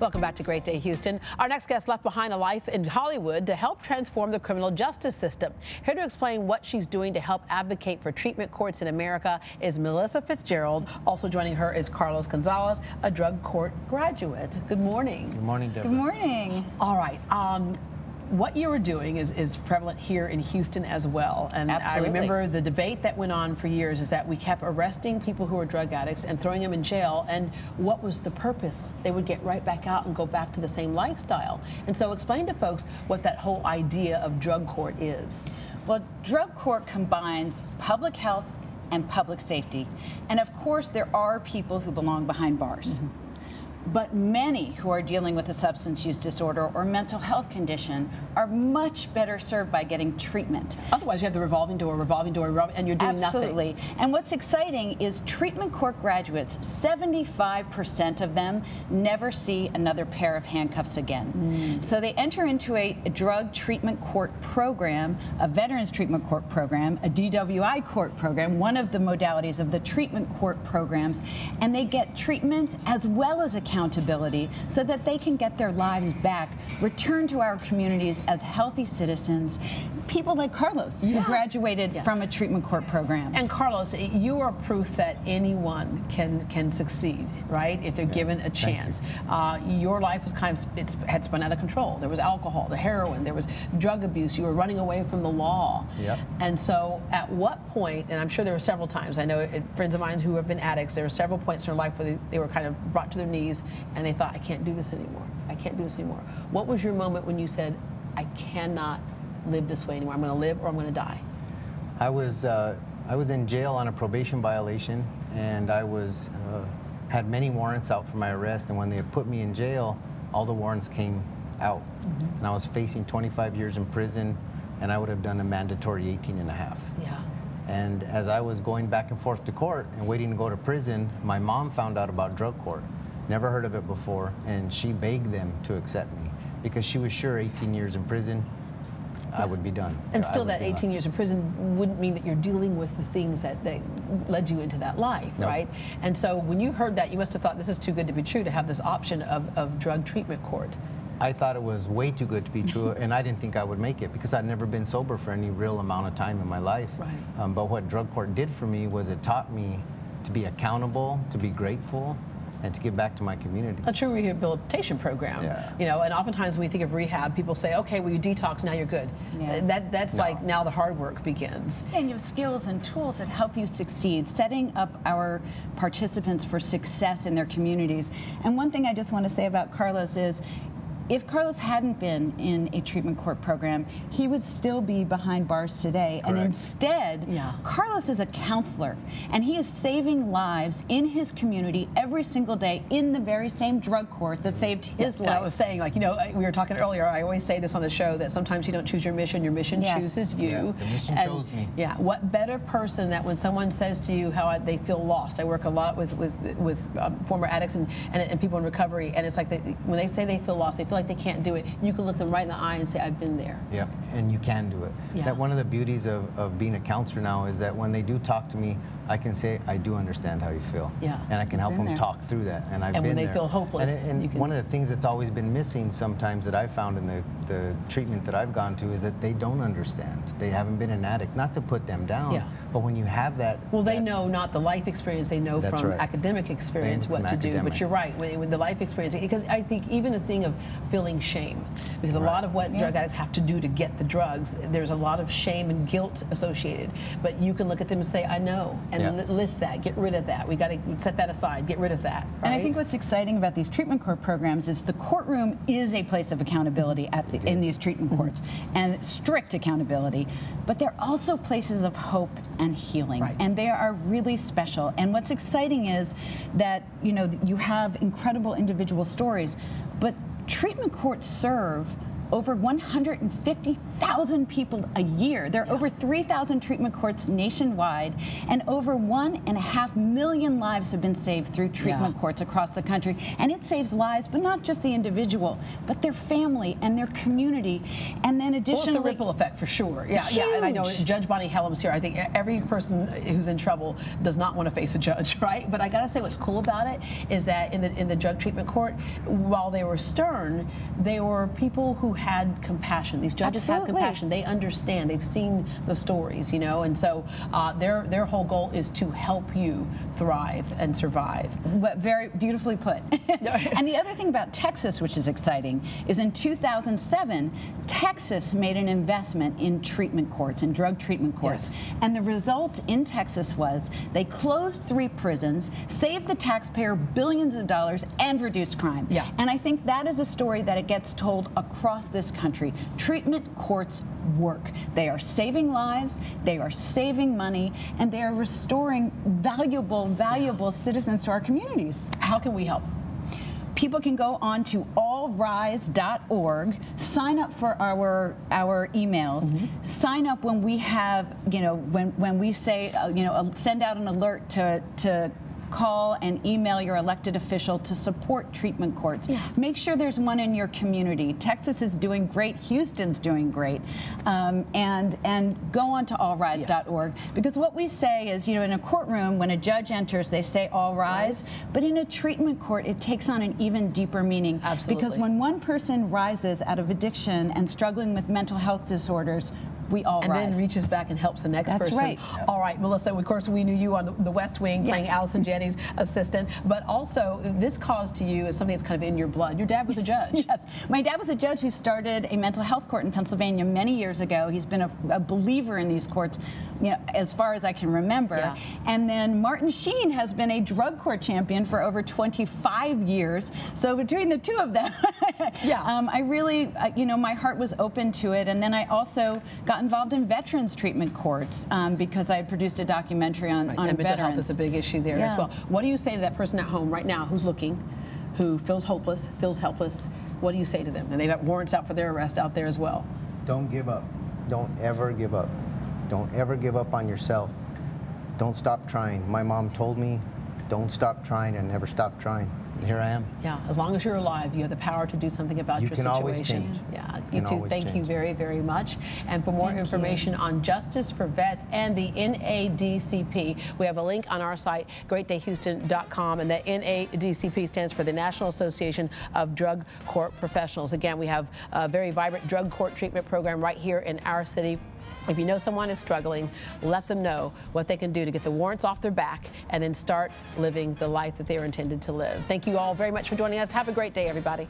Welcome back to Great Day Houston. Our next guest left behind a life in Hollywood to help transform the criminal justice system. Here to explain what she's doing to help advocate for treatment courts in America is Melissa Fitzgerald. Also joining her is Carlos Gonzalez, a drug court graduate. Good morning. Good morning, Deborah. Good morning. All right. What you were doing is prevalent here in Houston as well. And absolutely. I remember the debate that went on for years is that we kept arresting people who were drug addicts and throwing them in jail. And what was the purpose? They would get right back out and go back to the same lifestyle. And so explain to folks what that whole idea of drug court is. Well, drug court combines public health and public safety. And of course, there are people who belong behind bars. Mm-hmm. But many who are dealing with a substance use disorder or mental health condition are much better served by getting treatment. Otherwise, you have the revolving door, and you're doing absolutely nothing. And what's exciting is treatment court graduates, 75% of them never see another pair of handcuffs again. Mm. So they enter into a drug treatment court program, a veterans treatment court program, a DWI court program, one of the modalities of the treatment court programs, and they get treatment as well as accountability so that they can get their lives back, return to our communities as healthy citizens, people like Carlos, yeah, who graduated, yeah, from a treatment court program. And Carlos, you are proof that anyone can succeed, right, if they're, yeah, given a chance. You. Your life was kind of, it had spun out of control. There was alcohol, the heroin, there was drug abuse, you were running away from the law. Yep. And so at what point, and I'm sure there were several times, I know friends of mine who have been addicts, there were several points in their life where they were kind of brought to their knees and they thought, I can't do this anymore. I can't do this anymore. What was your moment when you said, I cannot live this way anymore? I'm going to live or I'm going to die. I was in jail on a probation violation, and I was had many warrants out for my arrest. And when they had put me in jail, all the warrants came out, mm-hmm, and I was facing 25 years in prison, and I would have done a mandatory 18.5. Yeah. And as I was going back and forth to court and waiting to go to prison, my mom found out about drug court. Never heard of it before, and she begged them to accept me because she was sure 18 years in prison, I would be done. And still that 18 years in prison wouldn't mean that you're dealing with the things that led you into that life, nope, right? And so when you heard that, you must have thought, this is too good to be true to have this option of drug treatment court. I thought it was way too good to be true, and I didn't think I would make it because I'd never been sober for any real amount of time in my life. Right. But what drug court did for me was it taught me to be accountable, to be grateful, and to give back to my community. A true rehabilitation program, yeah, you know, and oftentimes when we think of rehab, people say, okay, well, you detox, now you're good. Yeah. That's no, like, now the hard work begins. And you have skills and tools that help you succeed, setting up our participants for success in their communities. And one thing I just want to say about Carlos is, if Carlos hadn't been in a treatment court program, he would still be behind bars today. Correct. And instead, yeah, Carlos is a counselor, and he is saving lives in his community every single day in the very same drug court that saved his, yeah, life. And I was saying, like, you know, we were talking earlier, I always say this on the show, that sometimes you don't choose your mission, yes, chooses you. Yeah, the mission chose me. Yeah, what better person that when someone says to you how they feel lost. I work a lot with former addicts and people in recovery, and it's like when they say they feel lost, they feel like they can't do it. You can look them right in the eye and say, I've been there. Yeah, and you can do it. Yeah. That one of the beauties of being a counselor now is that when they do talk to me, I can say, I do understand how you feel. Yeah. And I can help them talk through that. And I've been there. And when they feel hopeless. And one of the things that's always been missing sometimes that I've found in the treatment that I've gone to is that they don't understand. They haven't been an addict. Not to put them down, yeah, but when you have that. Well, they know not the life experience. They know from academic experience what to do. But you're right, with the life experience. Because I think even the thing of feeling shame, because a lot of what, yeah, drug addicts have to do to get the drugs, there's a lot of shame and guilt associated. But you can look at them and say, I know, and, yeah, lift that, get rid of that. We got to set that aside, get rid of that. Right? And I think what's exciting about these treatment court programs is the courtroom is a place of accountability in these treatment courts, and strict accountability. But they're also places of hope and healing, right, and they are really special. And what's exciting is that, you know, you have incredible individual stories, but treatment courts serve over 150,000 people a year. There are over 3,000 treatment courts nationwide, and over 1.5 million lives have been saved through treatment courts across the country. And it saves lives, but not just the individual, but their family and their community. And then additionally, well, it's the ripple effect for sure. Yeah, huge. Yeah. And I know Judge Bonnie Hellam's here. I think every person who's in trouble does not want to face a judge, right? But I gotta say, what's cool about it is that in the drug treatment court, while they were stern, they were people who had compassion. These judges have compassion. They understand. They've seen the stories, you know, and so their whole goal is to help you thrive and survive. But very beautifully put. And the other thing about Texas, which is exciting, is in 2007, Texas made an investment in treatment courts, in drug treatment courts. Yes. And the result in Texas was they closed 3 prisons, saved the taxpayer billions of dollars, and reduced crime. Yeah. And I think that is a story that it gets told across this country. Treatment courts work. They are saving lives, they are saving money, and they are restoring valuable citizens to our communities. How can we help? People can go on to allrise.org, sign up for our emails, sign up when we have, you know, when we say, you know, send out an alert to call and email your elected official to support treatment courts. Yeah. Make sure there's one in your community. Texas is doing great. Houston's doing great. And go on to allrise.org, because what we say is, you know, in a courtroom, when a judge enters, they say all rise, but in a treatment court, it takes on an even deeper meaning. Absolutely. Because when one person rises out of addiction and struggling with mental health disorders, we all rise. And then reaches back and helps the next person. That's right. All right, Melissa, of course, we knew you on the West Wing playing Allison Janney's assistant, but also this cause to you is something that's kind of in your blood. Your dad was a judge. Yes. My dad was a judge who started a mental health court in Pennsylvania many years ago. He's been a believer in these courts, you know, as far as I can remember. Yeah. And then Martin Sheen has been a drug court champion for over 25 years. So between the two of them, I really, you know, my heart was open to it. And then I also got involved in veterans treatment courts because I produced a documentary on and veterans. Mental health is a big issue there as well. What do you say to that person at home right now who's looking, who feels hopeless, feels helpless? What do you say to them? And they've got warrants out for their arrest out there as well. Don't give up. Don't ever give up. Don't ever give up on yourself. Don't stop trying. My mom told me, don't stop trying and never stop trying. Here I am. Yeah, as long as you're alive, you have the power to do something about your situation. You can always change. Yeah, you too. Thank you very, very much. And for more information on Justice for Vets and the NADCP, we have a link on our site, greatdayhouston.com, and the NADCP stands for the National Association of Drug Court Professionals. Again, we have a very vibrant drug court treatment program right here in our city. If you know someone is struggling, let them know what they can do to get the warrants off their back and then start living the life that they are intended to live. Thank you all very much for joining us. Have a great day, everybody.